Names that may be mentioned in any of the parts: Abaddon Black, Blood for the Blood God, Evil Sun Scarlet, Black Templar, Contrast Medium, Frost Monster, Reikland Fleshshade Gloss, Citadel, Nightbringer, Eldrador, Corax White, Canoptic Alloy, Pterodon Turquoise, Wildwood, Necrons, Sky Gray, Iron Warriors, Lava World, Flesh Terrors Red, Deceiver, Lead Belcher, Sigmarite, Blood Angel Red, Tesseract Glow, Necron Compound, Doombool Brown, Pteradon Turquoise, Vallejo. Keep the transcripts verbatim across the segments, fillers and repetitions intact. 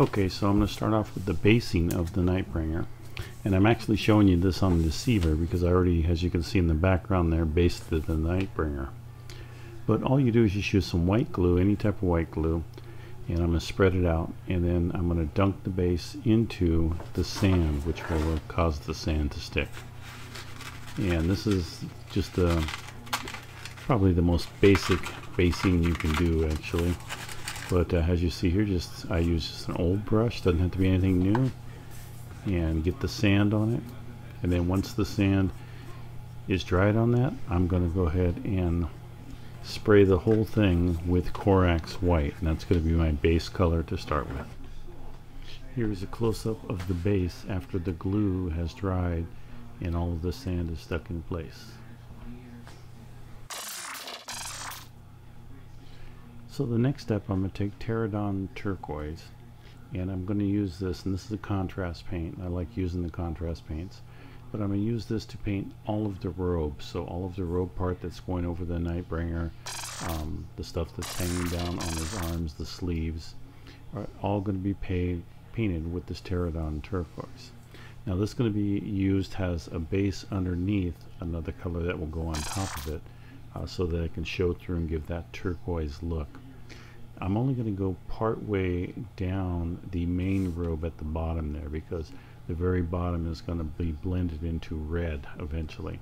Okay, so I'm going to start off with the basing of the Nightbringer, and I'm actually showing you this on the Deceiver because I already, as you can see in the background there, based the, the Nightbringer. But all you do is you use some white glue, any type of white glue, and I'm going to spread it out, and then I'm going to dunk the base into the sand, which will cause the sand to stick. And this is just a, probably the most basic basing you can do actually. But uh, as you see here, just I use just an old brush, doesn't have to be anything new, and get the sand on it. And then once the sand is dried on that, I'm going to go ahead and spray the whole thing with Corax White, and that's going to be my base color to start with. Here's a close-up of the base after the glue has dried and all of the sand is stuck in place. So the next step, I'm going to take Pteradon Turquoise, and I'm going to use this, and this is a contrast paint. I like using the contrast paints, but I'm going to use this to paint all of the robe, so all of the robe part that's going over the Nightbringer, um, the stuff that's hanging down on his arms, the sleeves, are all going to be paid, painted with this Pteradon Turquoise. Now this is going to be used as a base underneath another color that will go on top of it, uh, so that it can show through and give that turquoise look. I'm only going to go part way down the main robe at the bottom there, because the very bottom is going to be blended into red eventually.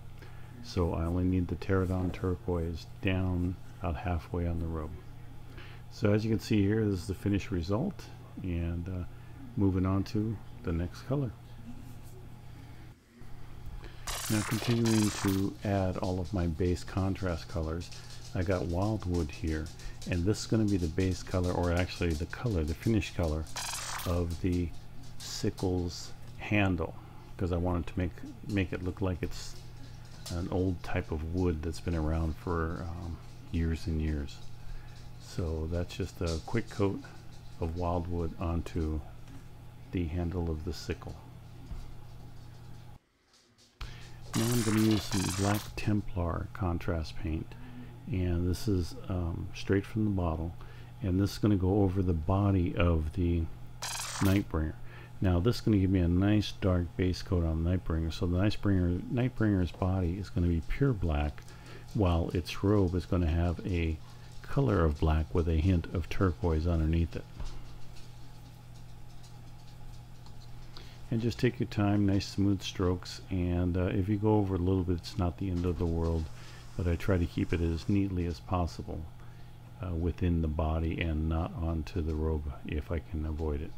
So I only need the Pterodon Turquoise down about halfway on the robe. So as you can see here, this is the finished result, and uh, moving on to the next color. Now continuing to add all of my base contrast colors, I got Wildwood here, and this is going to be the base color, or actually the color, the finished color of the sickle's handle, because I wanted to make make it look like it's an old type of wood that's been around for um, years and years. So that's just a quick coat of Wildwood onto the handle of the sickle. Now I'm going to use some Black Templar contrast paint, and this is um, straight from the bottle, and this is going to go over the body of the Nightbringer. Now this is going to give me a nice dark base coat on the Nightbringer, so the Nightbringer, Nightbringer's body is going to be pure black, while its robe is going to have a color of black with a hint of turquoise underneath it. And just take your time, nice smooth strokes, and uh, if you go over a little bit, it's not the end of the world, but I try to keep it as neatly as possible uh, within the body and not onto the robe if I can avoid it.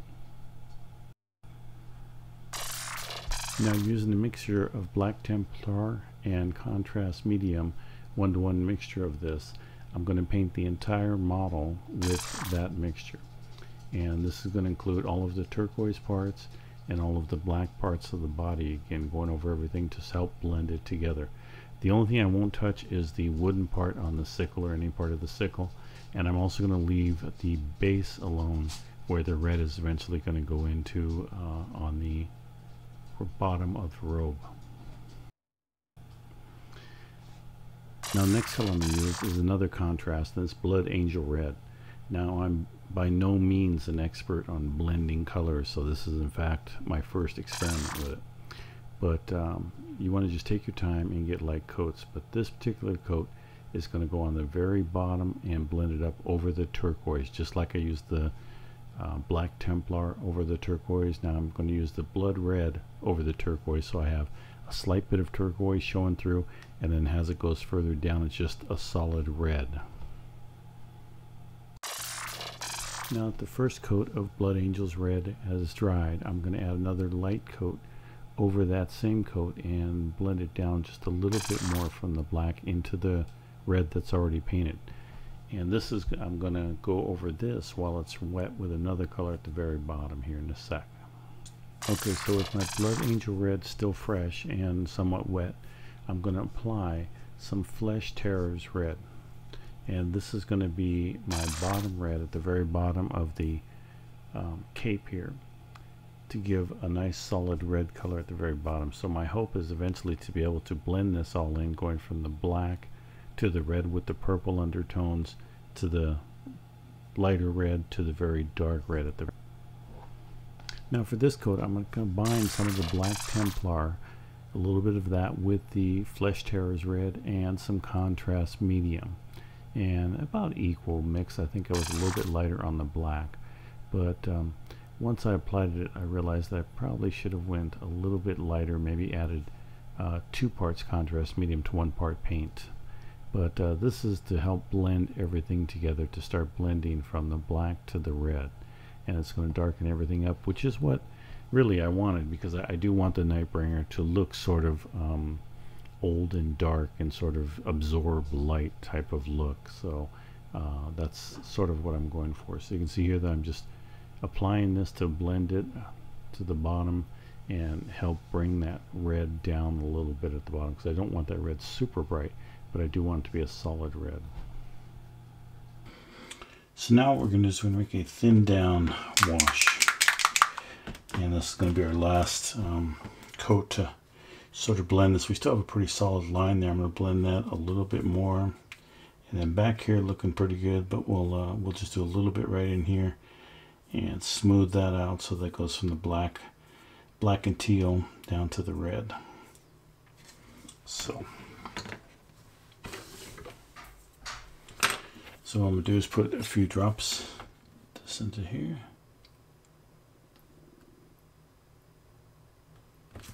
Now using a mixture of Black Templar and Contrast Medium, one-to-one mixture of this, I'm going to paint the entire model with that mixture. And this is going to include all of the turquoise parts and all of the black parts of the body, again going over everything to help blend it together. The only thing I won't touch is the wooden part on the sickle, or any part of the sickle, and I'm also going to leave the base alone where the red is eventually going to go into uh, on the bottom of the robe. Now next color I'm going to use is another contrast, and it's Blood Angel Red. Now I'm by no means an expert on blending colors, so this is in fact my first experiment with it. But um, you want to just take your time and get light coats, but this particular coat is going to go on the very bottom and blend it up over the turquoise, just like I used the uh, Black Templar over the turquoise. Now I'm going to use the Blood Red over the turquoise, so I have a slight bit of turquoise showing through, and then as it goes further down, it's just a solid red. Now that the first coat of Blood Angel's Red has dried, I'm going to add another light coat over that same coat and blend it down just a little bit more from the black into the red that's already painted. And this is, I'm going to go over this while it's wet with another color at the very bottom here in a sec. Okay, so with my Blood Angel Red still fresh and somewhat wet, I'm going to apply some Flesh Terrors Red. And this is going to be my bottom red at the very bottom of the um, cape here, to give a nice solid red color at the very bottom. So my hope is eventually to be able to blend this all in, going from the black to the red with the purple undertones, to the lighter red, to the very dark red at the Now for this coat, I'm going to combine some of the Black Templar, a little bit of that with the Flesh Terrors Red and some Contrast Medium. And about equal mix. I think I was a little bit lighter on the black. But um, once I applied it, I realized that I probably should have went a little bit lighter, maybe added uh, two parts Contrast Medium to one part paint. But uh, this is to help blend everything together, to start blending from the black to the red. And it's going to darken everything up, which is what really I wanted, because I, I do want the Nightbringer to look sort of um, old and dark and sort of absorb light type of look. So uh, that's sort of what I'm going for. So you can see here that I'm just applying this to blend it to the bottom and help bring that red down a little bit at the bottom, because I don't want that red super bright, but I do want it to be a solid red. So now what we're going to do is we're going to make a thin down wash. And this is going to be our last um, coat to sort of blend this. We still have a pretty solid line there. I'm going to blend that a little bit more. And then back here looking pretty good, but we'll, uh, we'll just do a little bit right in here and smooth that out so that goes from the black, black and teal down to the red. So. So what I'm going to do is put a few drops this into here.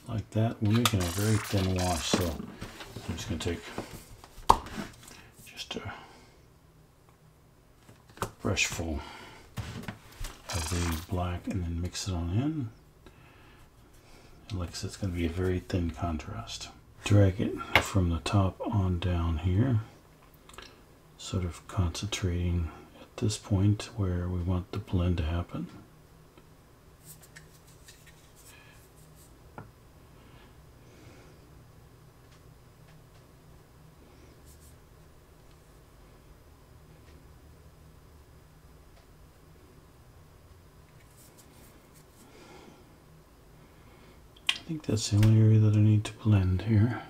Like that. We're making a very thin wash, so I'm just going to take just a brush full of the black and then mix it on in. And like I said, it's going to be a very thin contrast. Drag it from the top on down here. Sort of concentrating at this point where we want the blend to happen. I think that's the only area that I need to blend here.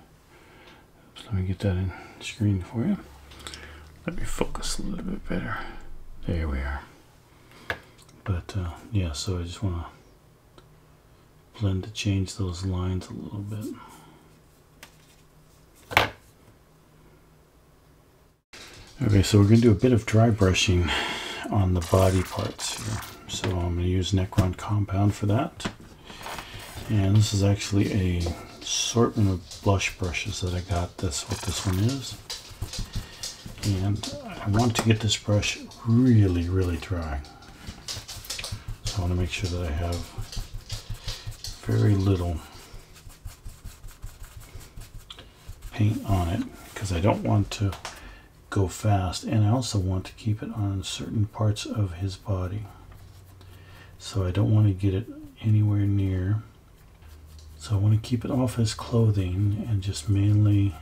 Oops, let me get that in screen for you. Let me focus a little bit better. There we are. But uh, yeah, so I just want to blend to change those lines a little bit. Okay, so we're going to do a bit of dry brushing on the body parts here. So I'm going to use Necron Compound for that. And this is actually a assortment of blush brushes that I got. That's what this one is. And I want to get this brush really, really dry. So I want to make sure that I have very little paint on it, because I don't want to go fast, and I also want to keep it on certain parts of his body. So I don't want to get it anywhere near. So I want to keep it off his clothing and just mainly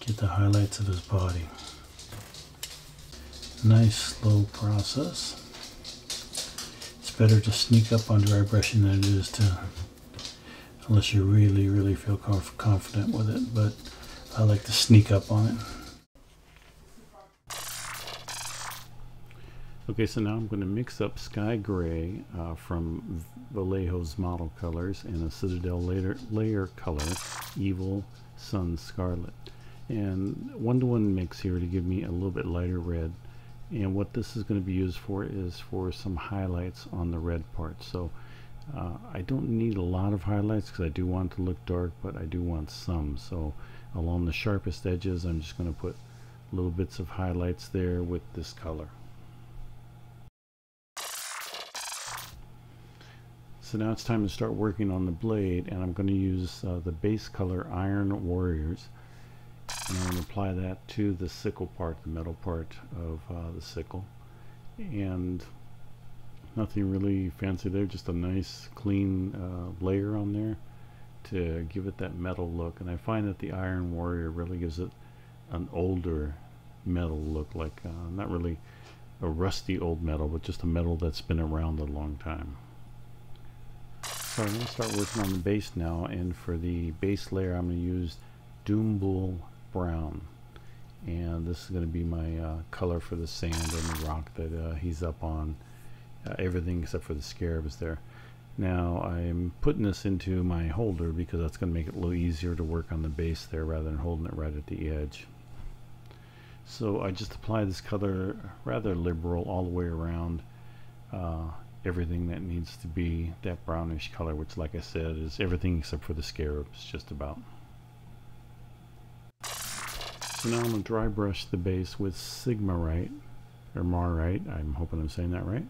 get the highlights of his body. Nice slow process. It's better to sneak up on dry brushing than it is to, unless you really, really feel conf confident with it, but I like to sneak up on it. Okay, so now I'm going to mix up Sky Gray uh, from Vallejo's model colors and a Citadel layer, layer color, Evil Sun Scarlet. And one-to-one mix here to give me a little bit lighter red. And what this is going to be used for is for some highlights on the red part. So uh, I don't need a lot of highlights because I do want it to look dark, but I do want some. So along the sharpest edges, I'm just going to put little bits of highlights there with this color. So now it's time to start working on the blade, and I'm going to use uh, the base color Iron Warriors. And I'm going to apply that to the sickle part, the metal part of uh, the sickle. And nothing really fancy there, just a nice clean uh, layer on there to give it that metal look. And I find that the Iron Warrior really gives it an older metal look, like uh, not really a rusty old metal, but just a metal that's been around a long time. So I'm going to start working on the base now, and for the base layer I'm going to use Doombool Brown, and this is going to be my uh, color for the sand and the rock that uh, he's up on. Uh, everything except for the scarab is there. Now I'm putting this into my holder because that's going to make it a little easier to work on the base there rather than holding it right at the edge. So I just apply this color rather liberal all the way around uh, everything that needs to be that brownish color, which like I said is everything except for the scarabs, just about. So now I'm going to dry brush the base with Sigmarite, or Marite, I'm hoping I'm saying that right.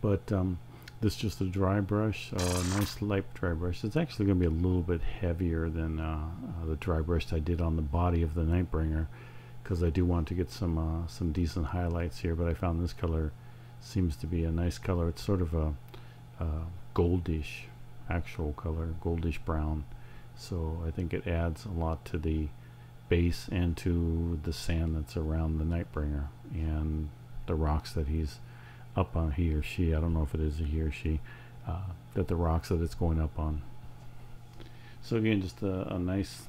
But um, this is just a dry brush, a uh, nice light dry brush. It's actually going to be a little bit heavier than uh, uh, the dry brush I did on the body of the Nightbringer, because I do want to get some uh, some decent highlights here. But I found this color seems to be a nice color. It's sort of a uh, goldish actual color, goldish brown. So I think it adds a lot to the base and to the sand that's around the Nightbringer and the rocks that he's up on, he or she, I don't know if it is a he or she, uh, that the rocks that it's going up on. So again, just a, a nice,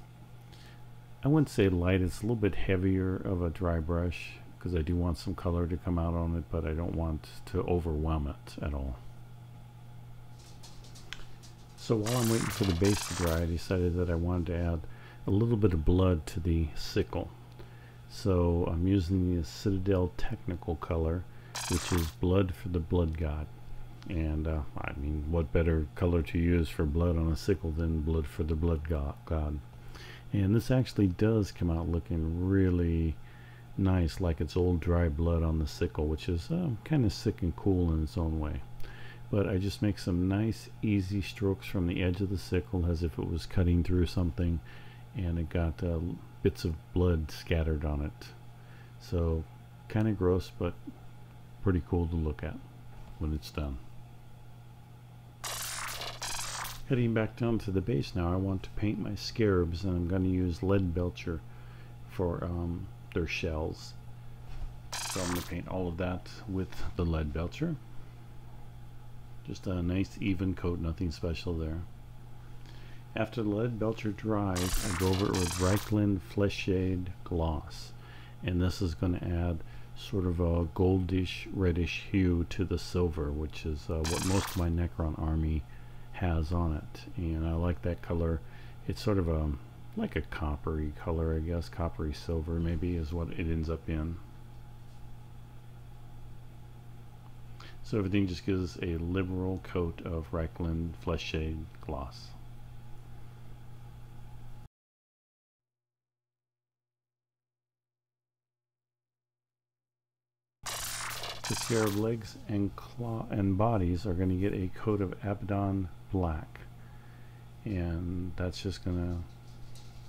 I wouldn't say light, it's a little bit heavier of a dry brush because I do want some color to come out on it, but I don't want to overwhelm it at all. So while I'm waiting for the base to dry, I decided that I wanted to add a little bit of blood to the sickle. So I'm using the Citadel Technical color, which is Blood for the Blood God. And uh, I mean, what better color to use for blood on a sickle than Blood for the Blood God. And this actually does come out looking really nice, like it's old dry blood on the sickle, which is uh, kind of sick and cool in its own way. But I just make some nice easy strokes from the edge of the sickle as if it was cutting through something, and it got uh, bits of blood scattered on it. So kind of gross, but pretty cool to look at when it's done. Heading back down to the base now, I want to paint my scarabs, and I'm going to use Lead Belcher for um, their shells. So I'm going to paint all of that with the Lead Belcher. Just a nice even coat, nothing special there. After the Lead Belcher dries, I go over it with Reikland Fleshshade Gloss, and this is going to add sort of a goldish reddish hue to the silver, which is uh, what most of my Necron army has on it, and I like that color. It's sort of a like a coppery color, I guess, coppery silver maybe is what it ends up in. So everything just gives a liberal coat of Reikland Fleshshade Gloss. The scarab legs and claw and bodies are going to get a coat of Abaddon Black, and that's just going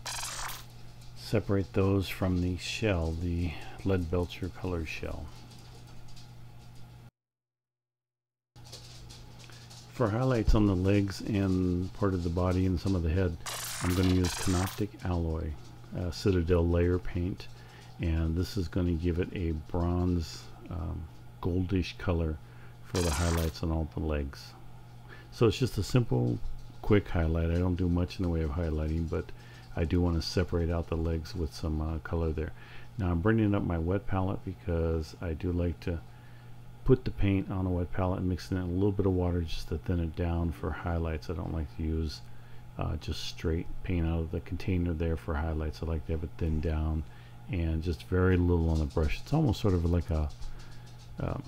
to separate those from the shell, the Lead Belcher color shell. For highlights on the legs and part of the body and some of the head, I'm going to use Canoptic Alloy, uh, Citadel layer paint, and this is going to give it a bronze um, goldish color for the highlights on all the legs. So it's just a simple quick highlight. I don't do much in the way of highlighting, but I do want to separate out the legs with some uh, color there. Now I'm bringing up my wet palette because I do like to put the paint on a wet palette and mix in a little bit of water just to thin it down for highlights. I don't like to use uh, just straight paint out of the container there for highlights. I like to have it thinned down and just very little on the brush. It's almost sort of like a Um,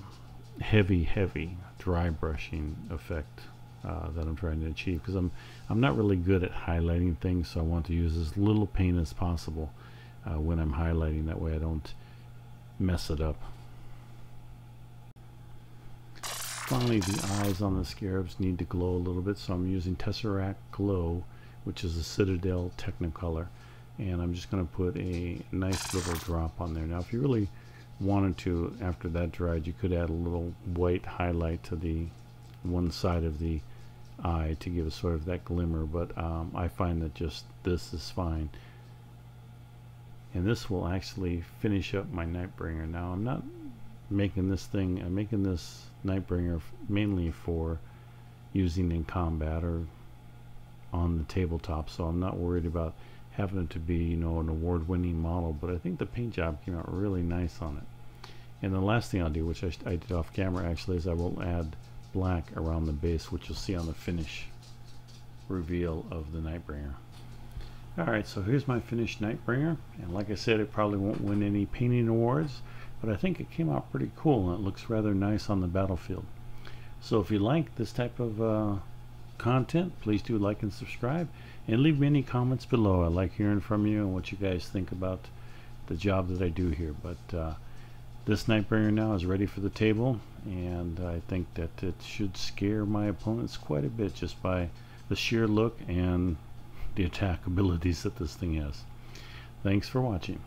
heavy heavy dry brushing effect uh, that I'm trying to achieve, because I'm I'm not really good at highlighting things, so I want to use as little paint as possible uh, when I'm highlighting, that way I don't mess it up. Finally, the eyes on the scarabs need to glow a little bit, so I'm using Tesseract Glow, which is a Citadel Technicolor, and I'm just going to put a nice little drop on there. Now if you really wanted to, after that dried, you could add a little white highlight to the one side of the eye to give it sort of that glimmer, but um, I find that just this is fine, and this will actually finish up my Nightbringer. Now I'm not making this thing, I'm making this Nightbringer mainly for using in combat or on the tabletop, so I'm not worried about happened to be, you know, an award-winning model, but I think the paint job came out really nice on it. And the last thing I'll do, which I, I did off camera actually, is I will add black around the base, which you'll see on the finish reveal of the Nightbringer. Alright, so here's my finished Nightbringer, and like I said, it probably won't win any painting awards, but I think it came out pretty cool and it looks rather nice on the battlefield. So if you like this type of uh, content, please do like and subscribe, and leave me any comments below. I like hearing from you and what you guys think about the job that I do here. But uh, this Nightbringer now is ready for the table, and I think that it should scare my opponents quite a bit just by the sheer look and the attack abilities that this thing has. Thanks for watching.